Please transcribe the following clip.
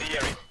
the area.